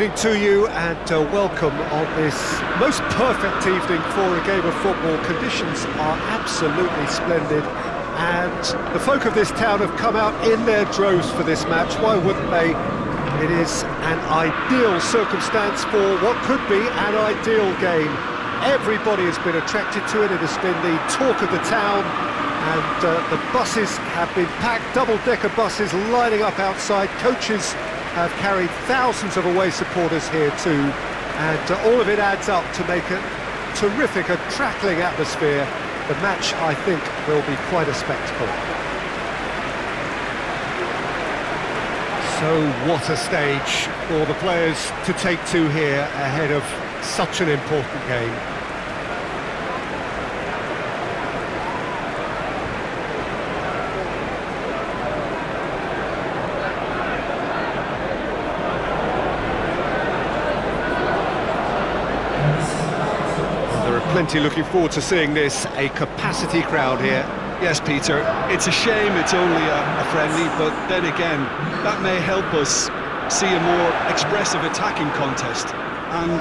evening to you and welcome on this most perfect evening for a game of football. Conditions are absolutely splendid and the folk of this town have come out in their droves for this match. Why wouldn't they? It is an ideal circumstance for what could be an ideal game. Everybody has been attracted to it. It has been the talk of the town and the buses have been packed, double-decker buses lining up outside. Coaches have carried thousands of away supporters here too, and all of it adds up to make a terrific and crackling atmosphere. The match, I think, will be quite a spectacle. So what a stage for the players to take to here ahead of such an important game. Plenty looking forward to seeing this, a capacity crowd here. Yes, Peter, it's a shame it's only a friendly, but then again, that may help us see a more expressive attacking contest. And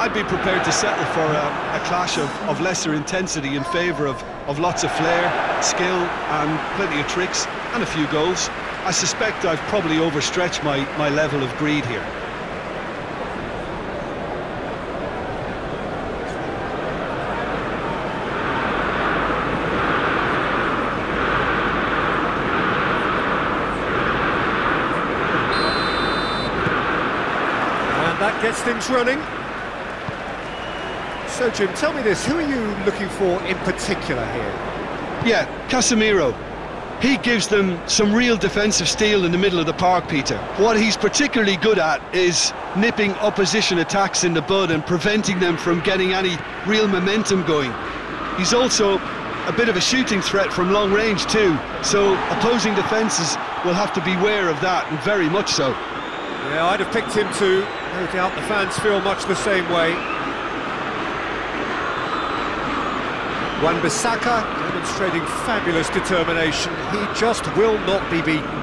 I'd be prepared to settle for a clash of lesser intensity in favour of lots of flair, skill and plenty of tricks and a few goals. I suspect I've probably overstretched my level of greed here. Gets things running. So, Jim, tell me this, who are you looking for in particular here? Yeah, Casemiro. He gives them some real defensive steel in the middle of the park, Peter. What he's particularly good at is nipping opposition attacks in the bud and preventing them from getting any real momentum going. He's also a bit of a shooting threat from long range too, so opposing defences will have to beware of that, and very much so. Yeah, I'd have picked him too. No doubt the fans feel much the same way. Wan Bissaka demonstrating fabulous determination. He just will not be beaten.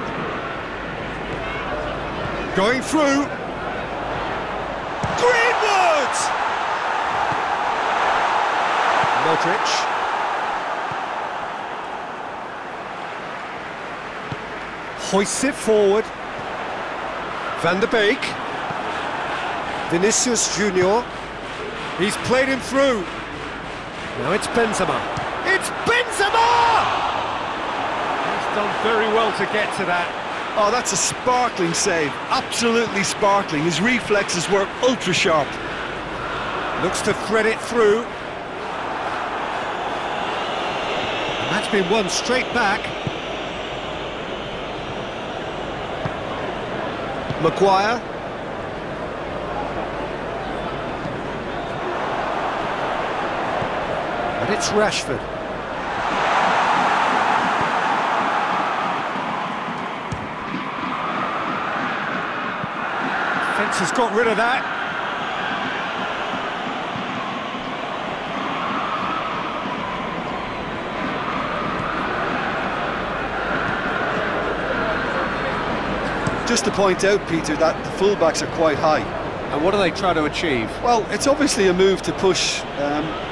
Going through. Greenwood! Modric. Hoists it forward. Van de Beek. Vinicius Junior, he's played him through. Now it's Benzema. It's Benzema! He's done very well to get to that. Oh, that's a sparkling save, absolutely sparkling. His reflexes were ultra sharp. Looks to thread it through. And that's been won straight back. Maguire. And it's Rashford. Fence has got rid of that. Just to point out, Peter, that the fullbacks are quite high. And what do they try to achieve? Well, it's obviously a move to push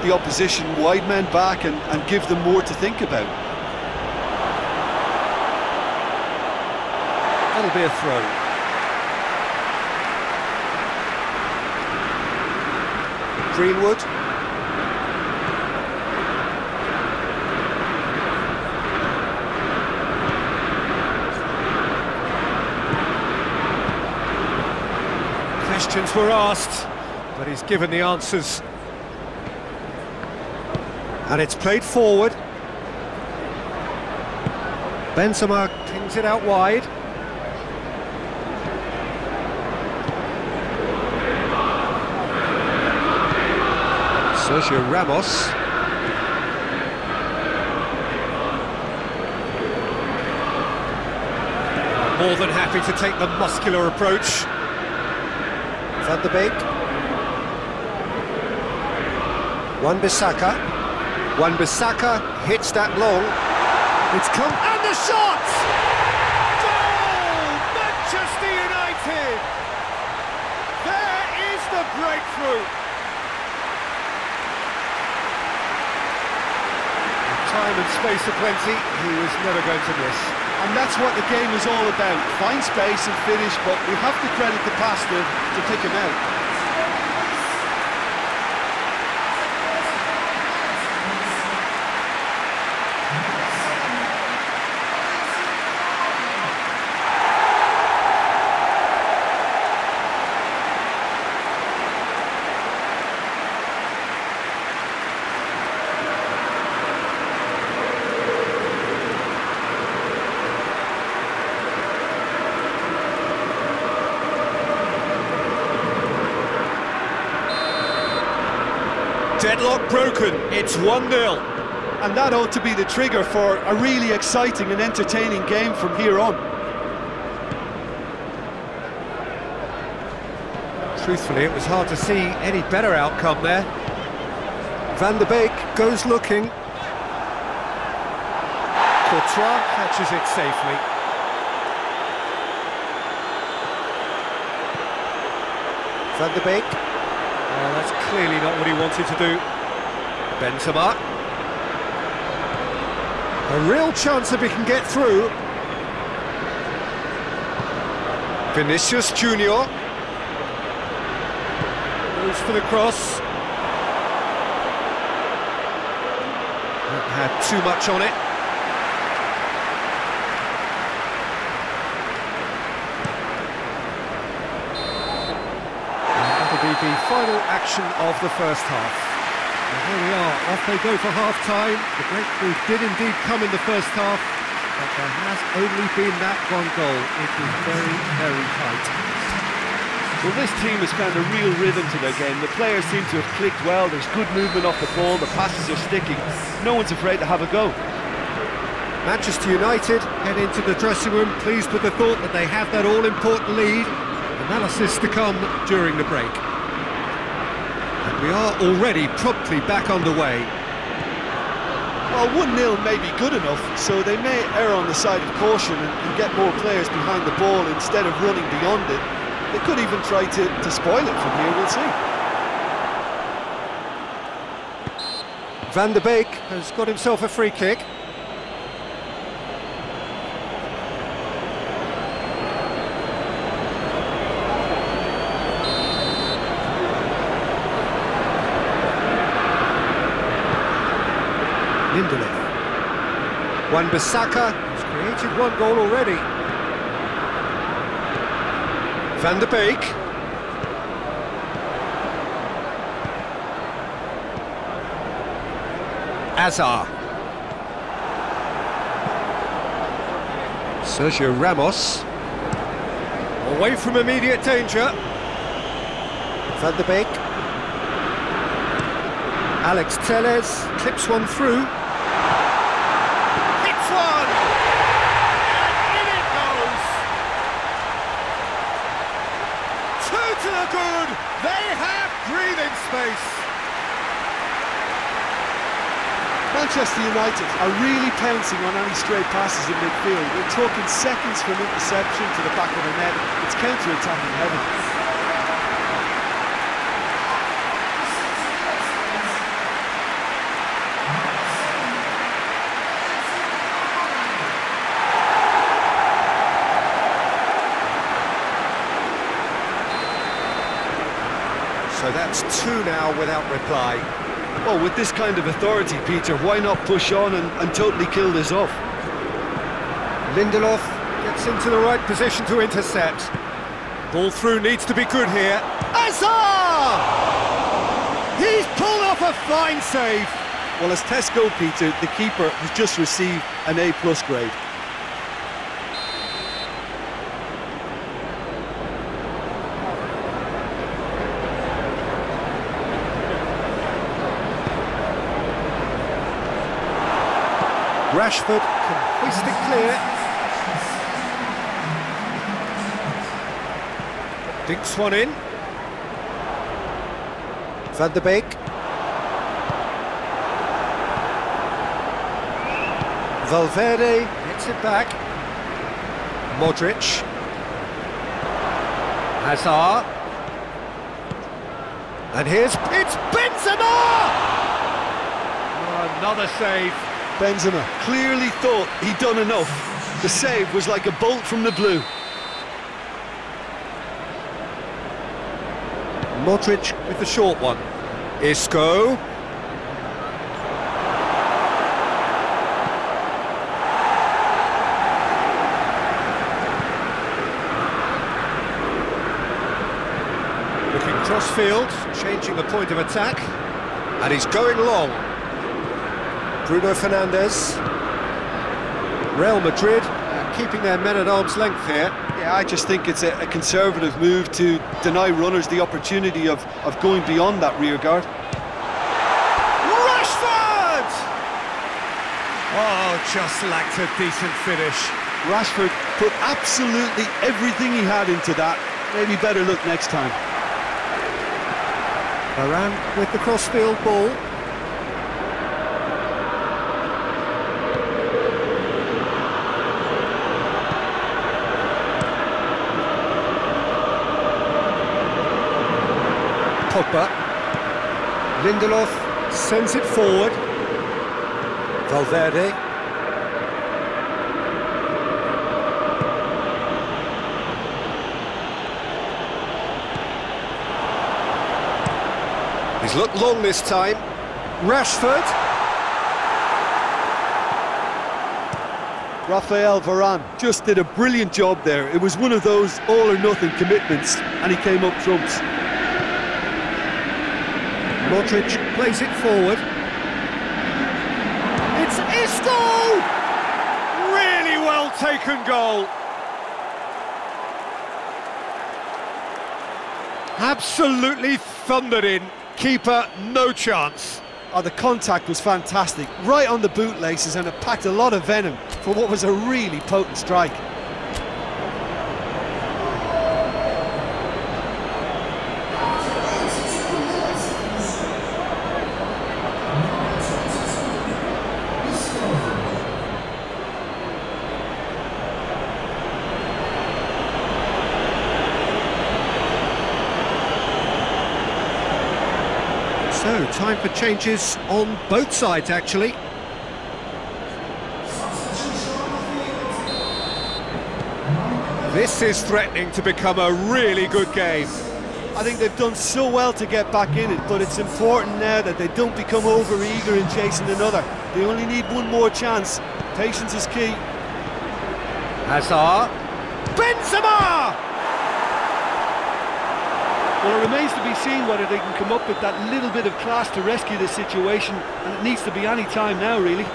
the opposition wide men back and give them more to think about. That'll be a throw. Greenwood. Questions were asked, but he's given the answers. And it's played forward. Benzema pings it out wide. Sergio Ramos. More than happy to take the muscular approach. Van de Beek. Wan Bissaka. Wan Bissaka hits that long. It's come, and the shot! Goal! Manchester United! a breakthrough. Time and space aplenty, he was never going to miss. And that's what the game is all about. Find space and finish, but we have to credit the passer to pick him out. Deadlock broken, it's 1-0. And that ought to be the trigger for a really exciting and entertaining game from here on. Truthfully, it was hard to see any better outcome there. Van de Beek goes looking. Courtois catches it safely. Van de Beek. Oh, that's clearly not what he wanted to do. Benzema. A real chance if he can get through. Vinicius Junior. Goes for the cross. That had too much on it. The final action of the first half. And here we are, off they go for half-time. The breakthrough did indeed come in the first half, but there has only been that one goal. It was very, very tight. Well, this team has found a real rhythm to their game. The players seem to have clicked well, there's good movement off the ball, the passes are sticking. No one's afraid to have a go. Manchester United head into the dressing room, pleased with the thought that they have that all-important lead. Analysis to come during the break. We are already promptly back underway. Well, 1-0 may be good enough, so they may err on the side of caution and get more players behind the ball instead of running beyond it. They could even try to spoil it from here, we'll see. Van de Beek has got himself a free kick. Lindelof. Wan Bissaka has created one goal already. Van de Beek. Azar. Sergio Ramos. Away from immediate danger. Van de Beek. Alex Telles clips one through. One. And in it goes. 2 to the good. They have breathing space. Manchester United are really pouncing on any straight passes in midfield. We're talking seconds from interception to the back of the net. It's counter-attacking heaven. So that's two now without reply. Well, with this kind of authority, Peter, why not push on and totally kill this off? Lindelof gets into the right position to intercept. Ball through needs to be good here. Azar! He's pulled off a fine save. Well, as Tesco, Peter, the keeper has just received an A+ grade. Rashford can hoist it clear. Dinks one in. Van de Beek. Valverde hits it back. Modric. Hazard. And here's... it's Benzema! Oh, another save. Benzema clearly thought he'd done enough. The save was like a bolt from the blue. Modric with the short one. Isco. Looking crossfield, changing the point of attack. And he's going long. Bruno Fernandes. Real Madrid keeping their men at arm's length here. Yeah, I just think it's a conservative move to deny runners the opportunity of going beyond that rear guard. Rashford! Oh, just lacked a decent finish. Rashford put absolutely everything he had into that. Maybe better look next time. Varane with the crossfield ball. Pogba. Lindelof sends it forward. Valverde. He's looked long this time. Rashford. Raphael Varane just did a brilliant job there. It was one of those all-or-nothing commitments, and he came up trumps. Modric plays it forward. It's Isco! Really well taken goal. Absolutely thundered in. Keeper, no chance. Oh, the contact was fantastic. Right on the bootlaces, and it packed a lot of venom for what was a really potent strike. So, time for changes on both sides, actually. This is threatening to become a really good game. I think they've done so well to get back in it, but it's important now that they don't become over-eager in chasing another. They only need one more chance. Patience is key. Hazard. Benzema! Well, it remains to be seen whether they can come up with that little bit of class to rescue this situation, and it needs to be any time now, really.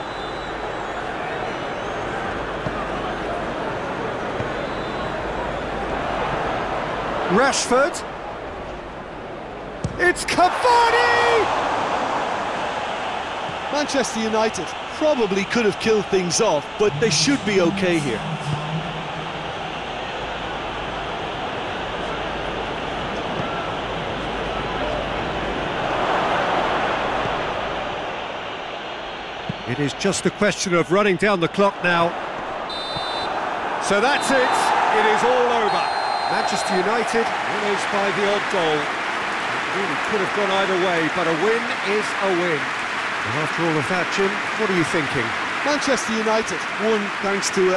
Rashford. It's Cavani! Manchester United probably could have killed things off, but they should be okay here. It is just a question of running down the clock now. So that's it. It is all over. Manchester United winners by the odd goal. It really could have gone either way, but a win is a win. And after all of that, Jim, what are you thinking? Manchester United won thanks to...